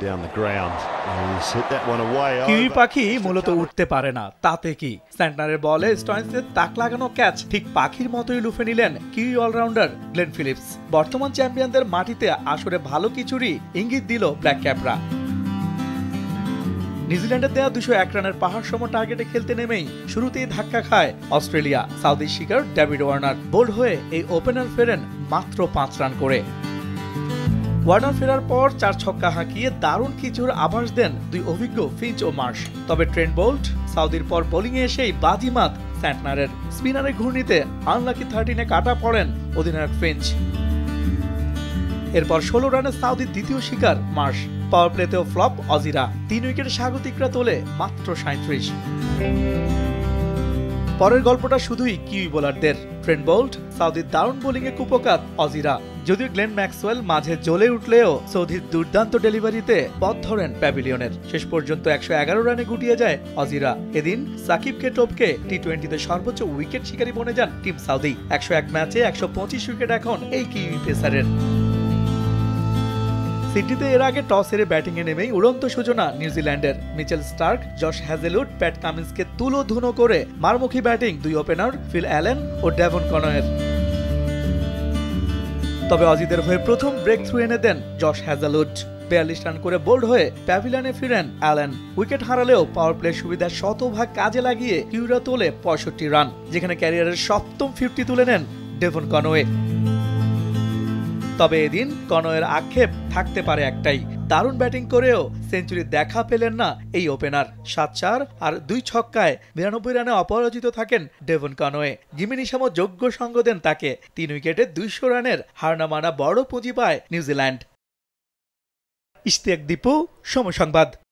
down the ground. He's hit that one away. Kiwi Pakhi মূলত উঠতে পারে না, তাতে কি? সেন্টারের বলে স্টোনসের তাক লাগানো ক্যাচ ঠিক পাখির মতোই লুফে নিলেন কিউই অলরাউন্ডার গ্লেন ফিলিপস। বর্তমান চ্যাম্পিয়নদের মাটিতে আসরে ভালো কিছুরই ইঙ্গিত দিল ব্ল্যাক ক্যাপরা। নিউজিল্যান্ডের দেয়া ২০১ রানের পাহাড় সম টার্গেটে খেলতে নেমেই শুরুতেই ধাক্কা খায় অস্ট্রেলিয়া। সাউথি শিকার ডেভিড ওয়ার্নার বোল্ড হয়ে এই ওপেনার ফেরেন মাত্র ৫ রান করে। ওয়ার্নার ফেরার পর ৪ ছক্কা হাঁকিয়ে দারুণ কিছুর আভাস দেন দুই অভিজ্ঞ ফিঞ্চ ও মার্শ। তবে ট্রেন্ট বোল্ট সাউদির পর বোলিংয়ে এসেই বাজিমাত স্যান্টনারের। স্পিনারের ঘূর্ণিতে আনলাকি 13-এ কাটা পড়েন অধিনায়ক ফিঞ্চ। এরপর ১৬ রানে সাউদির দ্বিতীয় শিকার মার্শ। পাওয়ার প্লেতেও ফ্লপ অজিরা, ৩ উইকেটে স্বাগতিকরা তোলে মাত্র ৩৭। পরের গল্পটা শুধুই কিউই বোলারদের। ট্রেন্ট বোল্ট সাউদির দারুণ বোলিংয়ে কুপোকাত অজিরা। যদিও গ্লেন ম্যাক্সওয়েল মাঝে জ্বলে উঠলেও সৌদির দুর্দান্ত ডেলিভারিতে পথ ধরেন প্যাভিলিয়নের। শেষ পর্যন্ত ১১১ রানে গুটিয়ে যায় অজিরা। এদিন সাকিবকে টপকে টি-20-তে সর্বোচ্চ উইকেট শিকারী বনে যান টিম সাউথি। ১০১ ম্যাচে ১২৫ উইকেট এখন এই কিউই পেসারের। সিডনিতে এর আগে টস হেরে ব্যাটিংয়ে নেমেই উড়ন্ত সূচনা নিউজিল্যান্ডের। Mitchell Starc, Josh Hazlewood, Pat কামিন্সকে তুলোধুনো করে মারমুখী ব্যাটিং দুই ওপেনার ফিল অ্যালেন ও ডেভন কনওয়ের। তবে অজিদের হয়ে প্রথম ব্রেক থ্রু এনে দেন জশ হ্যাজেলউড। ৪২ রান করে বোল্ড হয়ে প্যাভিলিয়নে ফিরেন অ্যালেন। উইকেট হারালেও পাওয়ার প্লে সুবিধা শতভাগ কাজে লাগিয়ে কিউরা তোলে ৬৫ রান, যেখানে ক্যারিয়ারের ৭ম ৫০ তুলে নেন ডেভন কনওয়ে। তবে এদিন কনওয়ের আক্ষেপ থাকতে পারে একটাই, দারুণ ব্যাটিং করেও সেঞ্চুরি দেখা পেলেন না এই ওপেনার। ৭-৪ আর ২ ছক্কায় ৯২ রানে অপরাজিত থাকেন ডেভন কনওয়ে। জিমি নিশাম যোগ্য সঙ্গ দেন তাকে। ৩ উইকেটে ২০০ রানের হারনামানা বড় পুঁজি পায় নিউজিল্যান্ড। ইশতিয়াক দীপু, সময় সংবাদ।